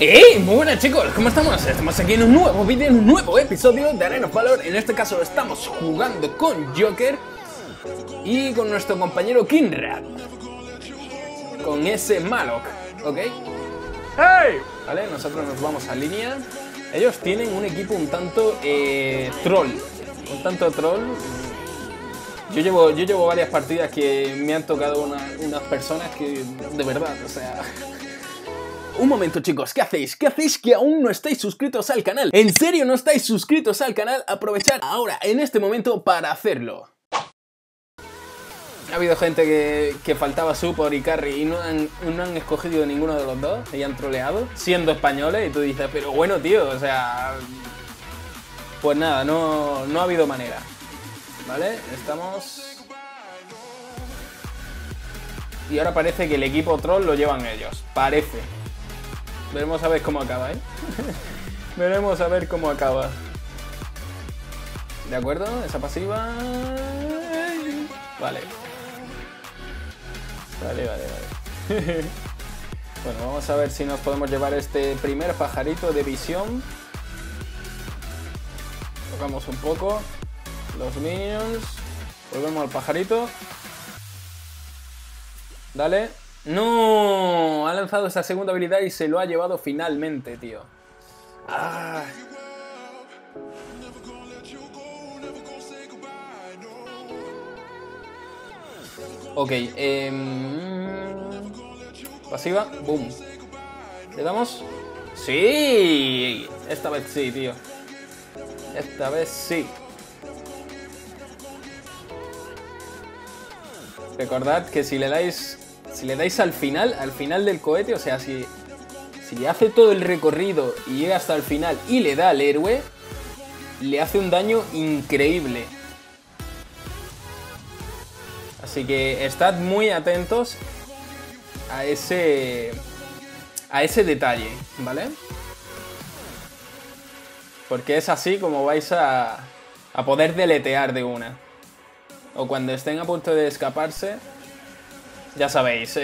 ¡Hey! Muy buenas chicos, ¿cómo estamos? Estamos aquí en un nuevo vídeo, en un nuevo episodio de Arena of Valor. En este caso estamos jugando con Joker y con nuestro compañero Kingrat, con ese Malok, ¿ok? ¡Hey! Vale, nosotros nos vamos a línea. Ellos tienen un equipo un tanto troll. Un tanto troll. Yo llevo varias partidas que me han tocado unas personas que, de verdad, o sea... Un momento chicos, ¿qué hacéis? ¿Qué hacéis que aún no estáis suscritos al canal? ¿En serio no estáis suscritos al canal? Aprovechad ahora, en este momento, para hacerlo. Ha habido gente que faltaba support y carry y no han escogido ninguno de los dos y han troleado, siendo españoles, y tú dices, pero bueno tío, o sea... Pues nada, no ha habido manera. Vale, estamos... Y ahora parece que el equipo troll lo llevan ellos, parece. Veremos a ver cómo acaba, ¿eh? Veremos a ver cómo acaba. ¿De acuerdo? Esa pasiva... Vale. Vale. Bueno, vamos a ver si nos podemos llevar este primer pajarito de visión. Tocamos un poco los minions. Volvemos al pajarito. Dale. ¡No! Ha lanzado esa segunda habilidad y se lo ha llevado finalmente, tío. ¡Ah! Ok, pasiva, boom. ¿Le damos? ¡Sí! Esta vez sí, tío. Esta vez sí. Recordad que si le dais al final del cohete, o sea, si hace todo el recorrido y llega hasta el final y le da al héroe, le hace un daño increíble. Así que estad muy atentos a ese detalle, ¿vale? Porque es así como vais a poder deletear de una. O cuando estén a punto de escaparse, ya sabéis,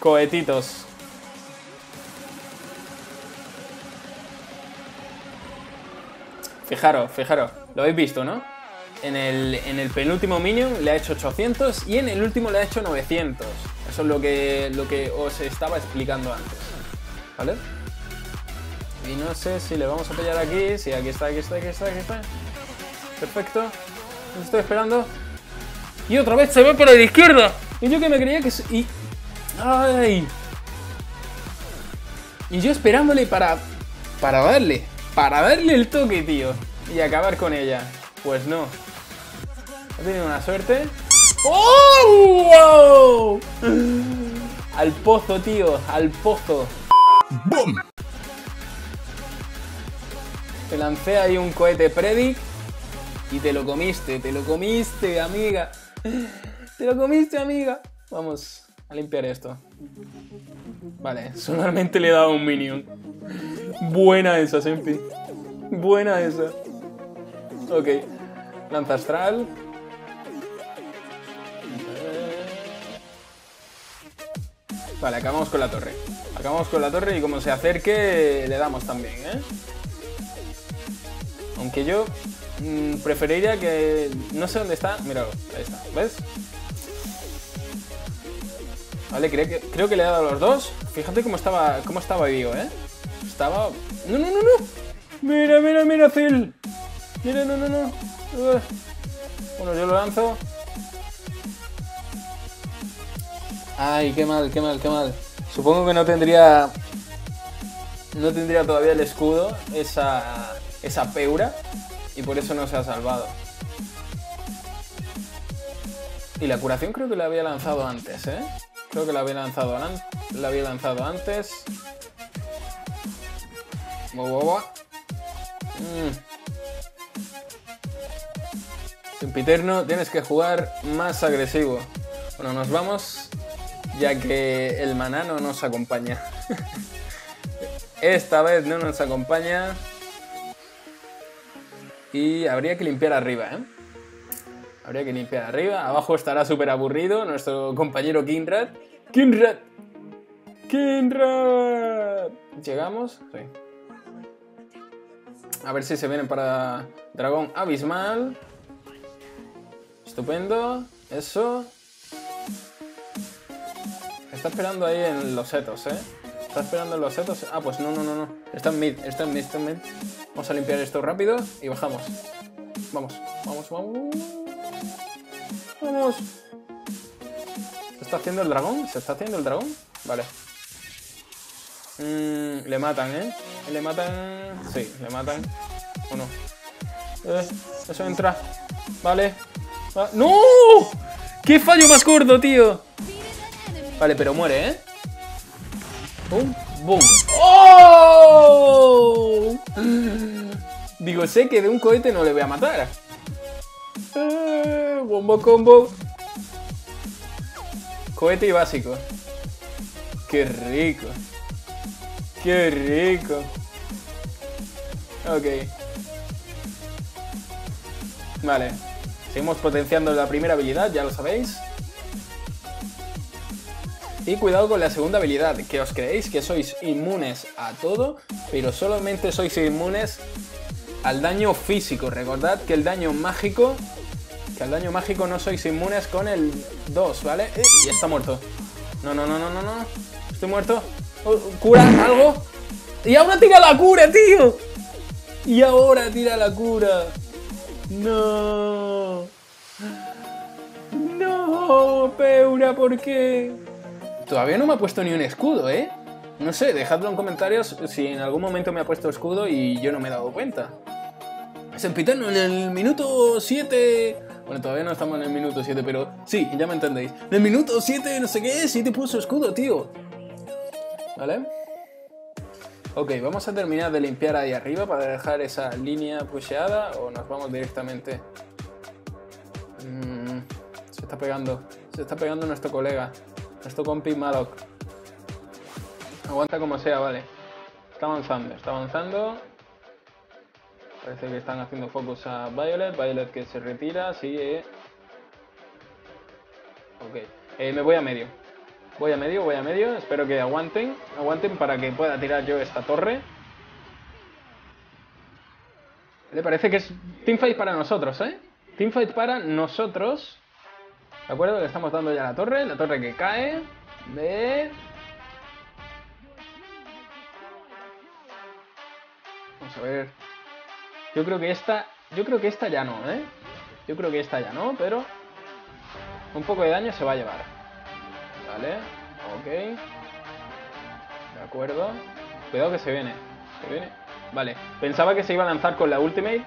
cohetitos. Fijaros, lo habéis visto, ¿no? En el penúltimo minion le ha hecho 800 y en el último le ha hecho 900. Eso es lo que os estaba explicando antes, ¿vale? Y no sé si le vamos a pillar aquí. Sí, aquí está. Perfecto. Os estoy esperando. Y otra vez se ve para la izquierda. Y yo que me creía que... ¡Ay! Y yo esperándole para darle el toque, tío. Y acabar con ella. Pues no. He tenido una suerte. ¡Oh! ¡Wow! Al pozo, tío. Al pozo. ¡Bum! Te lancé ahí un cohete predic y te lo comiste, amiga. Te lo comiste, amiga. Vamos a limpiar esto. Vale, solamente le he dado un minion. Buena esa, Sempi. Buena esa. Ok. Lanza astral. Vale, acabamos con la torre. Acabamos con la torre y como se acerque le damos también, ¿eh? Aunque yo preferiría que... No sé dónde está. Míralo, ahí está. ¿Ves? Vale, creo que le he dado a los dos. Fíjate cómo estaba vivo, ¿eh? Estaba... ¡No! Mira, Phil. Mira, no. Bueno, yo lo lanzo. Ay, qué mal. Supongo que no tendría todavía el escudo esa peura y por eso no se ha salvado. Y la curación creo que la había lanzado antes, ¿eh? Creo que la había lanzado antes. Sempiterno, tienes que jugar más agresivo. Bueno, nos vamos ya que el maná no nos acompaña. Esta vez no nos acompaña. Y habría que limpiar arriba, ¿eh? Abajo estará súper aburrido nuestro compañero Kingrat. Kingrat. ¿Llegamos? Sí. A ver si se vienen para Dragón Abismal. Estupendo. Eso. Está esperando ahí en los setos, ¿eh? Está esperando en los setos. Ah, pues no. Está en mid. Vamos a limpiar esto rápido y bajamos. Vamos. ¿Se está haciendo el dragón? Vale. Le matan, ¿eh? Le matan... Sí, le matan. ¿O no? Eso entra. Vale. Ah, ¡no! ¡Qué fallo más gordo, tío! Vale, pero muere, ¿eh? ¡Bum! ¡Bum! ¡Oh! Digo, sé que de un cohete no le voy a matar. Bombo combo. Cohete y básico. ¡Qué rico! ¡Qué rico! Ok. Vale. Seguimos potenciando la primera habilidad, ya lo sabéis. Y cuidado con la segunda habilidad, que os creéis que sois inmunes a todo, pero solamente sois inmunes al daño físico. Recordad que el daño mágico... Que al daño mágico no sois inmunes con el 2, ¿vale? Y está muerto. No. Estoy muerto. ¿Cura algo? ¡Y ahora tira la cura, tío! ¡Y ahora tira la cura! ¡No! ¡No, Peura! ¿Por qué? Todavía no me ha puesto ni un escudo, ¿eh? No sé, dejadlo en comentarios si en algún momento me ha puesto escudo y yo no me he dado cuenta. Sempiterno en el minuto 7... Bueno, todavía no estamos en el minuto 7, pero... Sí, ya me entendéis. En el minuto 7, no sé qué, sí te puso escudo, tío. ¿Vale? Ok, vamos a terminar de limpiar ahí arriba para dejar esa línea pusheada, o nos vamos directamente. Se está pegando nuestro colega, nuestro compi Malok. Aguanta como sea, vale. Está avanzando. Parece que están haciendo focus a Violet. Violet que se retira, sigue. Ok, me voy a medio. Voy a medio, espero que aguanten para que pueda tirar yo esta torre. Le parece que es teamfight para nosotros, ¿eh? Teamfight para nosotros. ¿De acuerdo? Le estamos dando ya la torre que cae. Vamos a ver. Yo creo que esta ya no, ¿eh? Pero un poco de daño se va a llevar. Vale, ok. De acuerdo. Cuidado que se viene. Vale, pensaba que se iba a lanzar con la ultimate.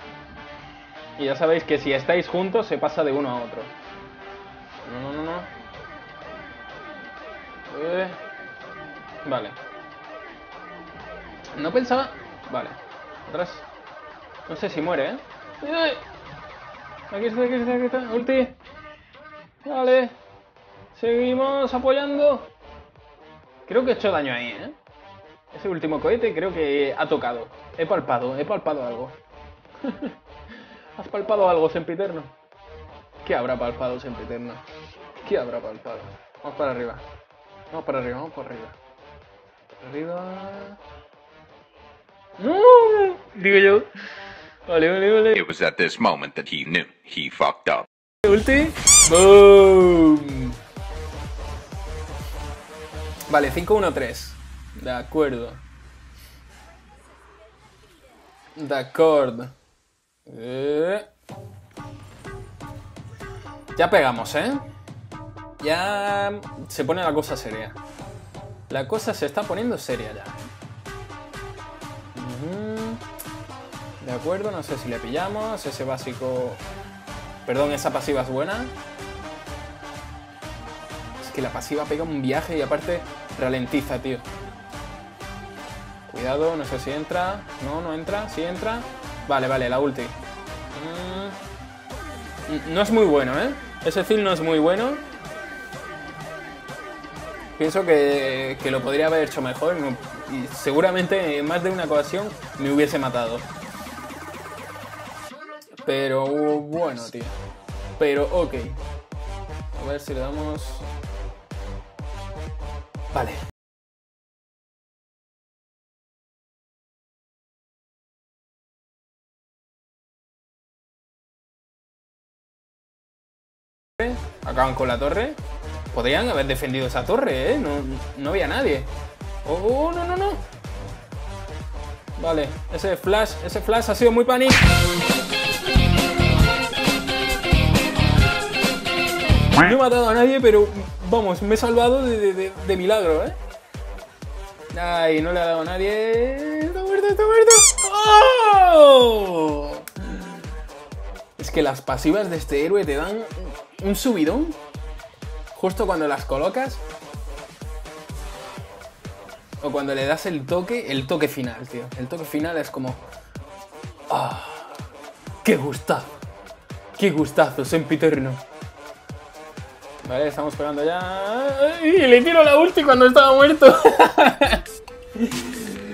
Y ya sabéis que si estáis juntos se pasa de uno a otro. No. Vale. No pensaba... Vale. Atrás. No sé si muere, ¿eh? Aquí está. Ulti. Vale. Seguimos apoyando. Creo que he hecho daño ahí, ¿eh? Ese último cohete creo que ha tocado. He palpado algo. ¿Has palpado algo, Sempiterno? ¿Qué habrá palpado, Sempiterno? Vamos para arriba. Arriba. ¡No! Digo yo. Vale. It was at this moment that he knew he fucked up. Ulti. Boom. Vale, 5-1-3. De acuerdo. Ya pegamos, ¿eh? Ya se pone la cosa seria. La cosa se está poniendo seria ya. De acuerdo, no sé si le pillamos. Ese básico... Perdón, esa pasiva es buena. Que la pasiva pega un viaje y aparte ralentiza, tío. Cuidado, no sé si entra. No entra, sí entra. Vale, la ulti. No es muy bueno, ¿eh? Ese fill no es muy bueno. Pienso que lo podría haber hecho mejor. Y seguramente en más de una ocasión me hubiese matado. Pero bueno, tío. Pero ok. A ver si le damos... Vale. Acaban con la torre. Podrían haber defendido esa torre, ¿eh? No había nadie. ¡Oh, no! Vale, ese flash ha sido muy pánico. No he matado a nadie, pero vamos, me he salvado de milagro, ¿eh? Ay, no le ha dado a nadie. ¡Está muerto! ¡Oh! Es que las pasivas de este héroe te dan un subidón justo cuando las colocas o cuando le das el toque final, tío. El toque final es como... ¡Ah! ¡Qué gustazo! ¡Qué gustazo, Sempiterno! Vale, estamos pegando ya... ¡Y le tiro la ulti cuando estaba muerto!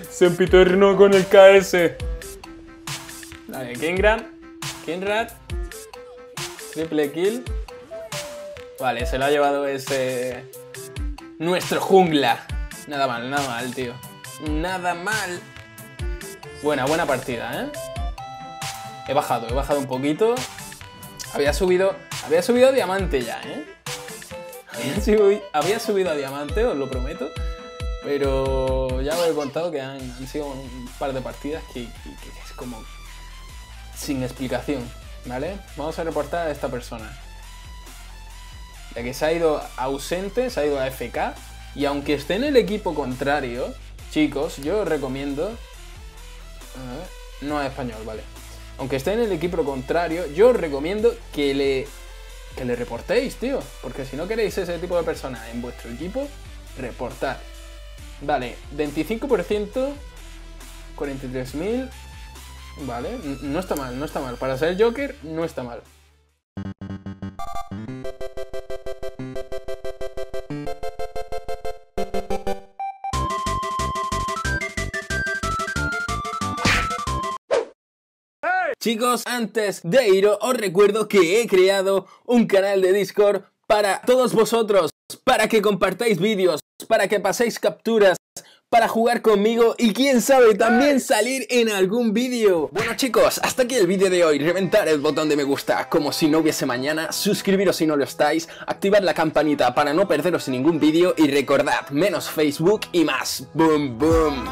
Sempiterno con el KS. Vale, Kingrat. Triple kill. Vale, se lo ha llevado ese... Nuestro jungla. Nada mal, tío. Nada mal. Buena partida, ¿eh? He bajado un poquito. Había subido a diamante ya, ¿eh? Había subido a diamante, os lo prometo. Pero ya os he contado que han sido un par de partidas que es como... sin explicación, ¿vale? Vamos a reportar a esta persona. La que se ha ido ausente, se ha ido a AFK. Y aunque esté en el equipo contrario, chicos, yo os recomiendo... no es español, vale. Aunque esté en el equipo contrario, yo os recomiendo que le reportéis, tío. Porque si no queréis ese tipo de persona en vuestro equipo, reportad. Vale, 25%, 43.000... Vale, no está mal. Para ser Joker, no está mal. Chicos, antes de iros, os recuerdo que he creado un canal de Discord para todos vosotros, para que compartáis vídeos, para que paséis capturas, para jugar conmigo y quién sabe también salir en algún vídeo. Bueno chicos, hasta aquí el vídeo de hoy. Reventar el botón de me gusta como si no hubiese mañana, suscribiros si no lo estáis, activad la campanita para no perderos ningún vídeo y recordad, menos Facebook y más boom boom.